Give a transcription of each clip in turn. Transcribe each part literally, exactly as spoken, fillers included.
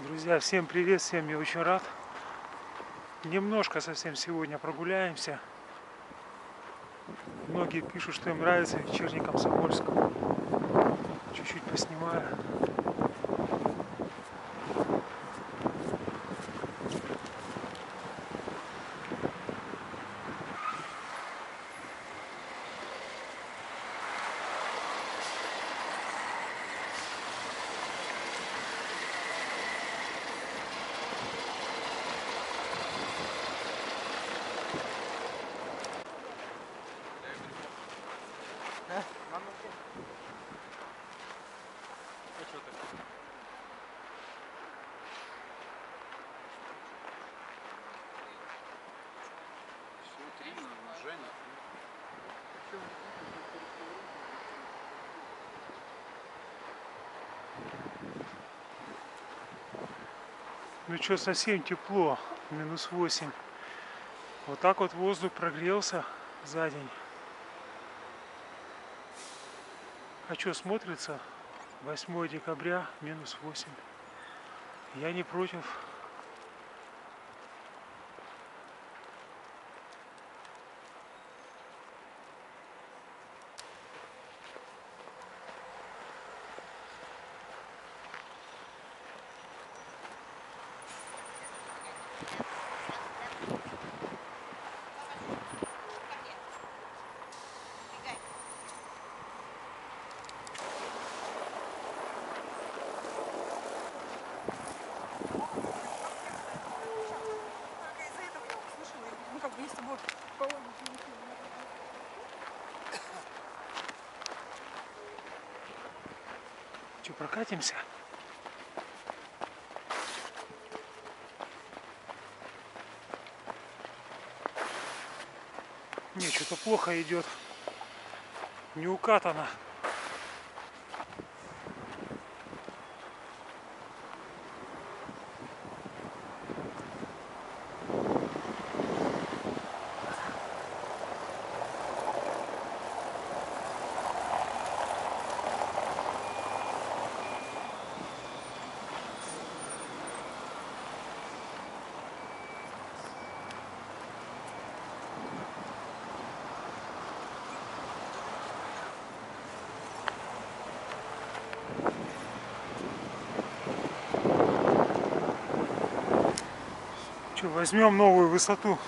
Друзья, всем привет, всем я очень рад. Немножко совсем сегодня прогуляемся. Многие пишут, что им нравится вечерний Комсомольск. Чуть-чуть поснимаю. Ну что, совсем тепло, минус восемь. Вот так вот воздух прогрелся за день. А что, смотрится? восьмое декабря, минус восемь. Я не против. Че, прокатимся? Не, что-то плохо идет. Не укатано. Возьмем новую высоту.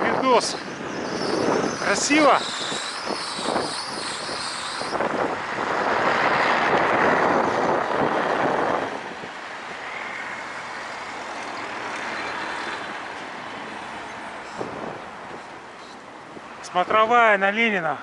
Видос. Красиво. Смотровая на Ленина.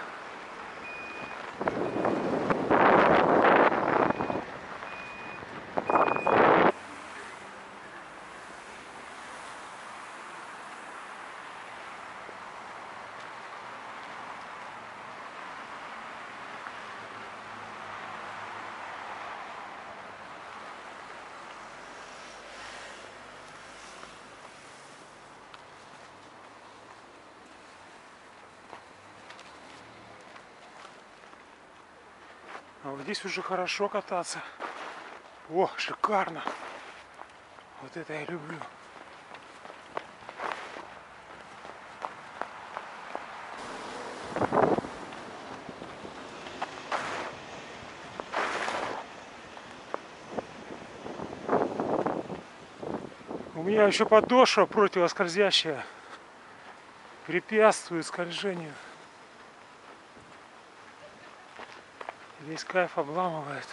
А вот здесь уже хорошо кататься. О, шикарно. Вот это я люблю. меня еще подошва противоскользящая препятствует скольжению. Весь кайф обламывает.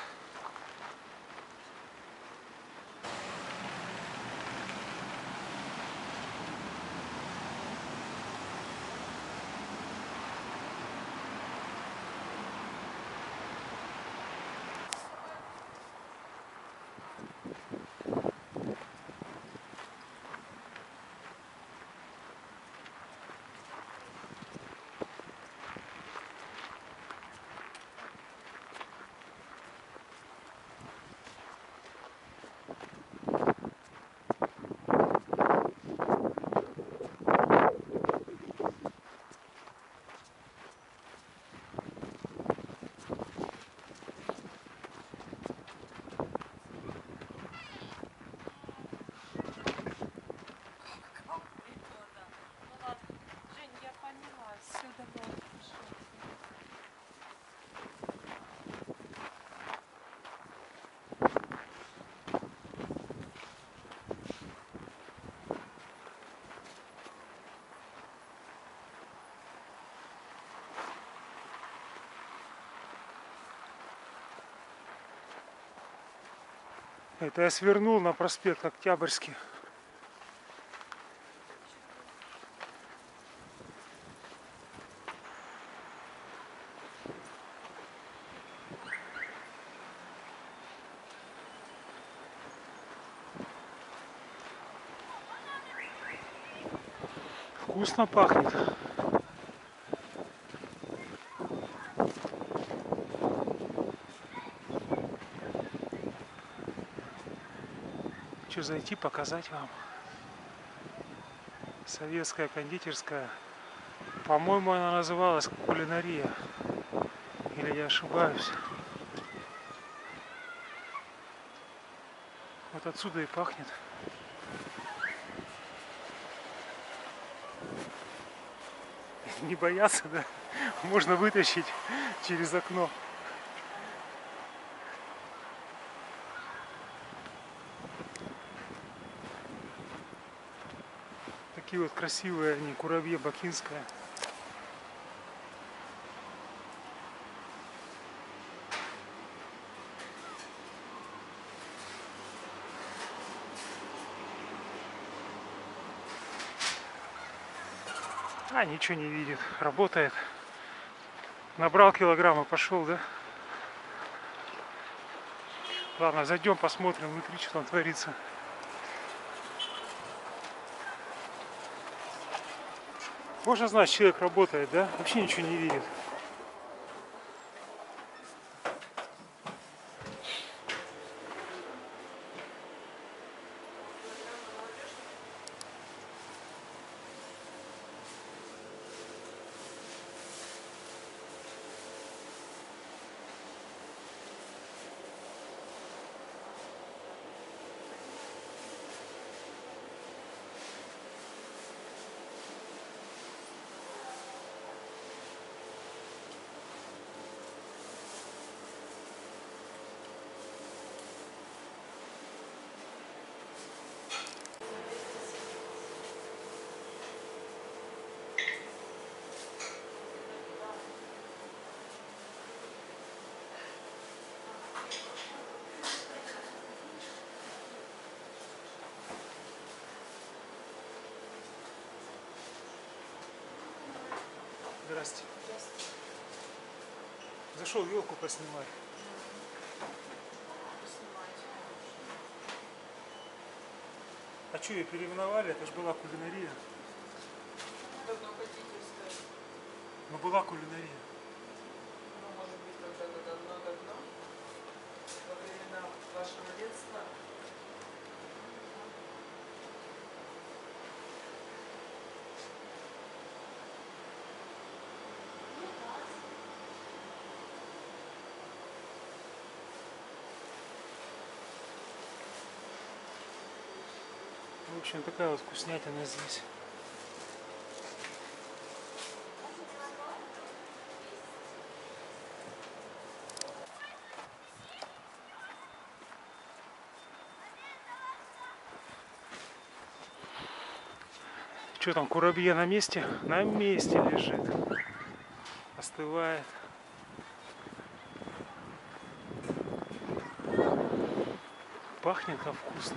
Это я свернул на проспект Октябрьский. Вкусно пахнет. Хочу зайти показать вам. Советская кондитерская. По-моему, она называлась «Кулинария». Или я ошибаюсь? Вот отсюда и пахнет. Не бояться, да? Можно вытащить через окно. Такие вот красивые они, куравье бакинское. А, ничего не видит, работает. Набрал килограмм и пошел, да? Ладно, зайдем, посмотрим внутри, что там творится. Можно знать, человек работает, да? Вообще ничего не видит. Здрасте. Здравствуйте. Зашел елку поснимать. Поснимать. А что ее переименовали? Это же была кулинария. Давно кондитерская. Но была кулинария. Ну, может быть, когда-то давно-давно. Во времена вашего детства. В общем, такая вот вкуснятина здесь. Что там, курабье на месте? На месте лежит. Остывает. Пахнет, а вкусно.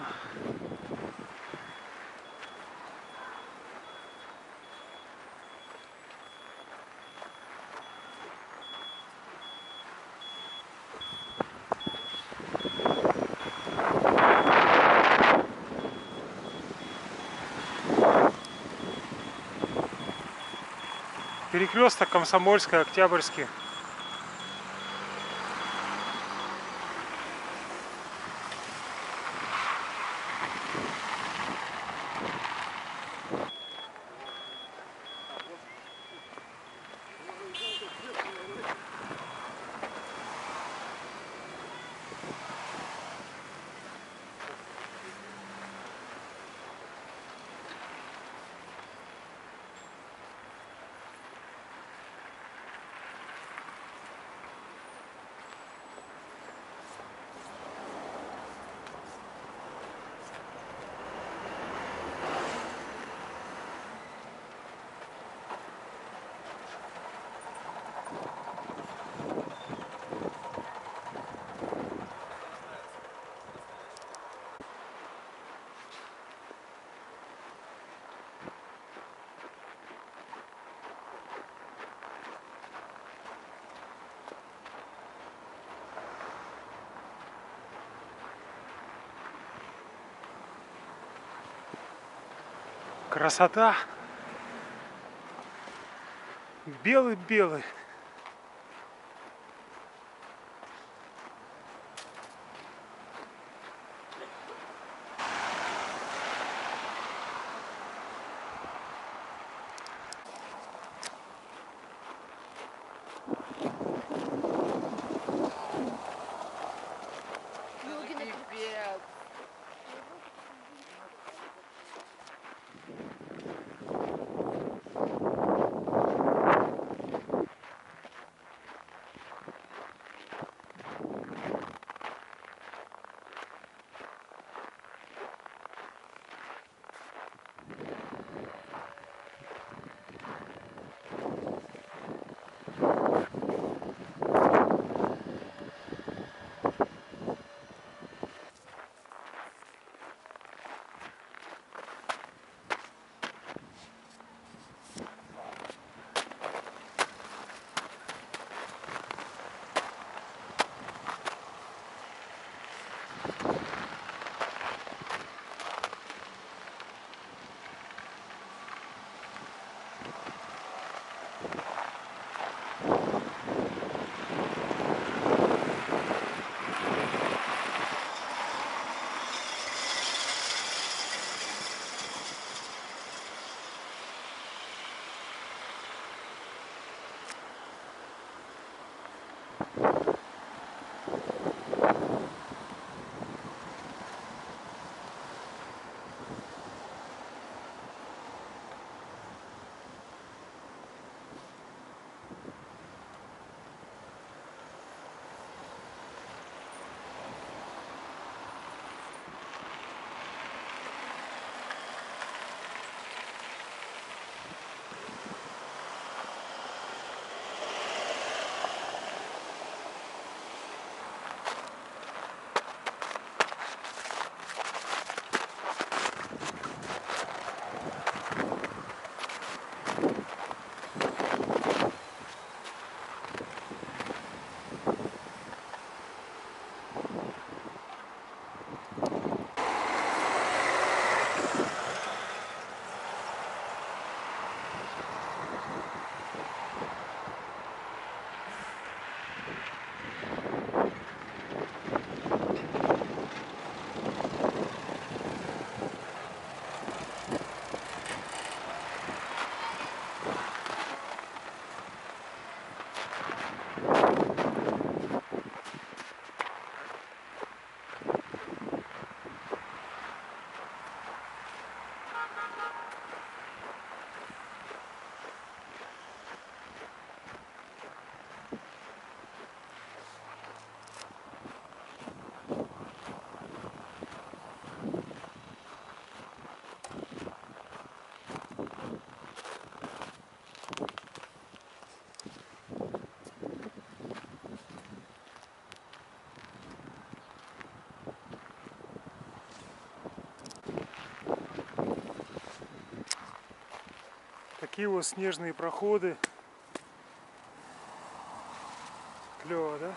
Перекресток Комсомольск-на-Октябрьский. Красота! Белый-белый! такие вот снежные проходы. Клево, да?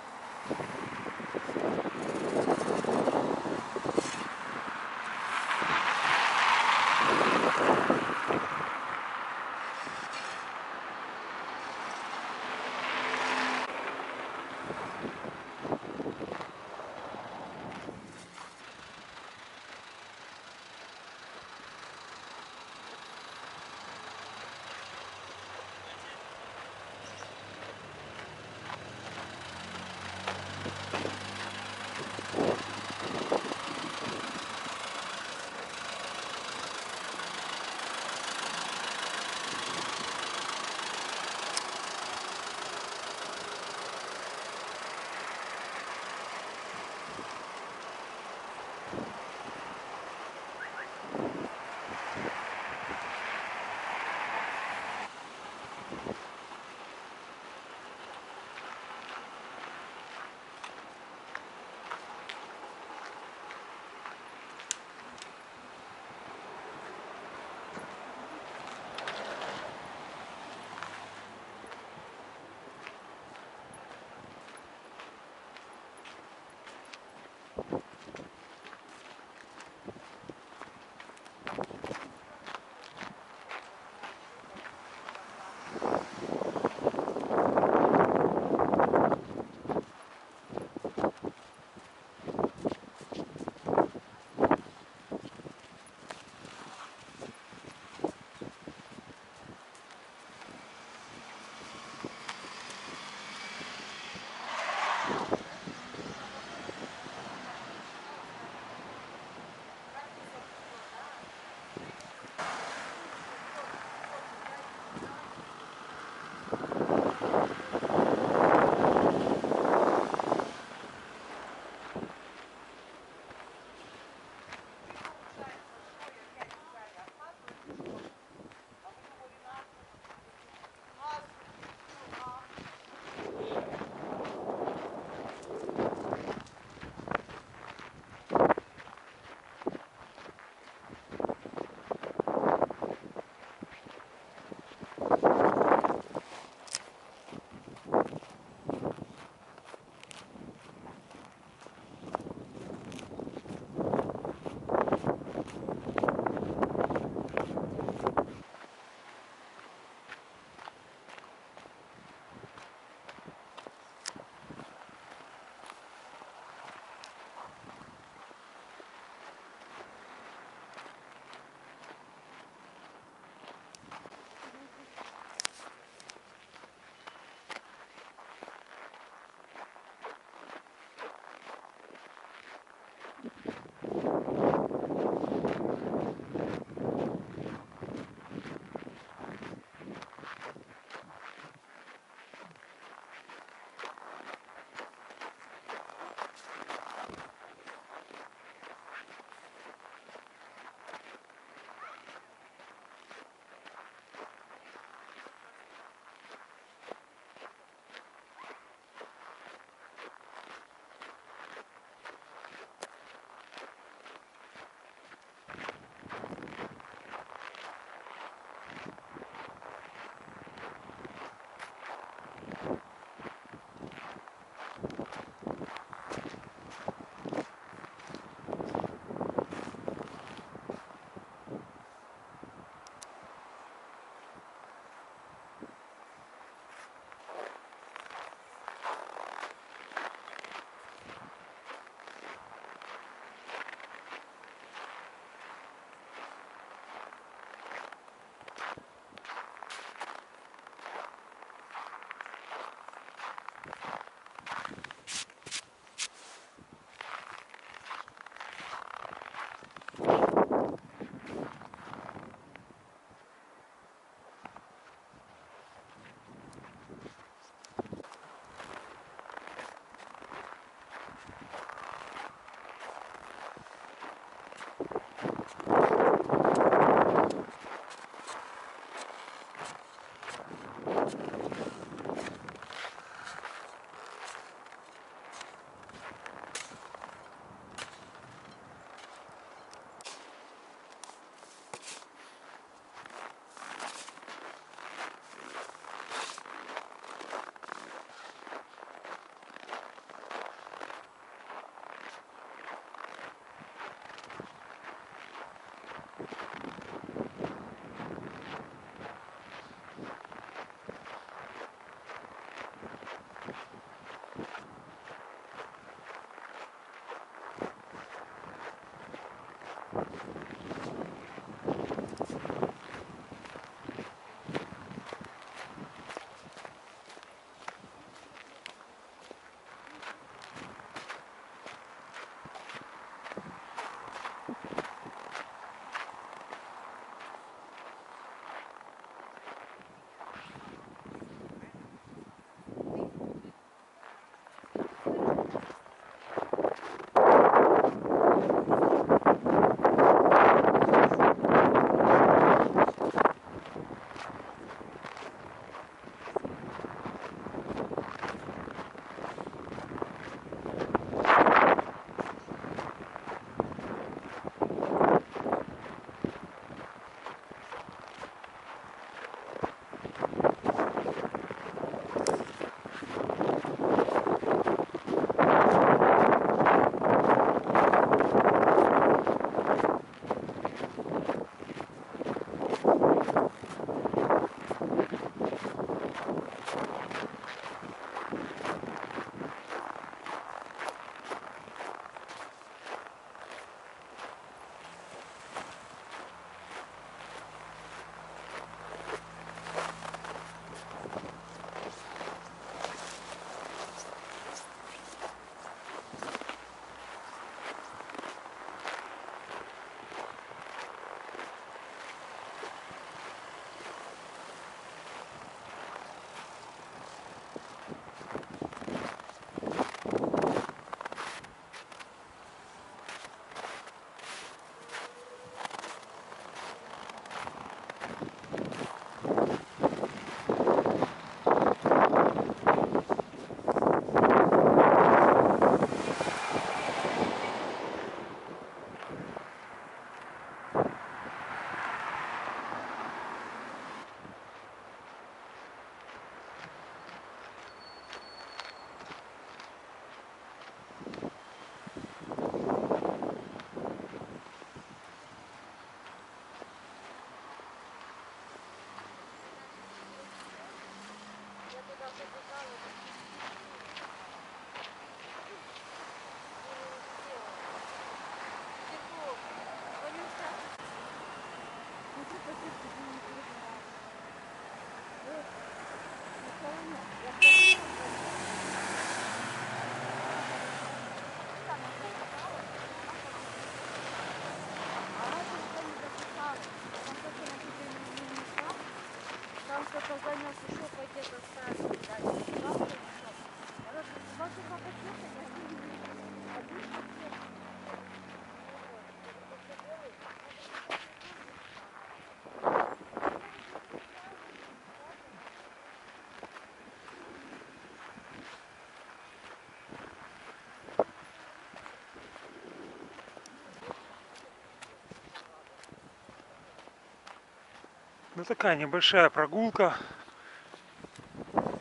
Ну, такая небольшая прогулка.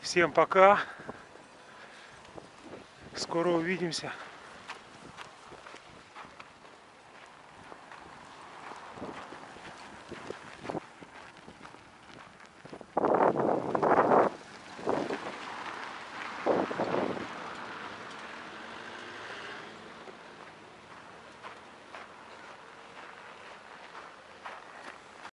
Всем пока. Скоро увидимся.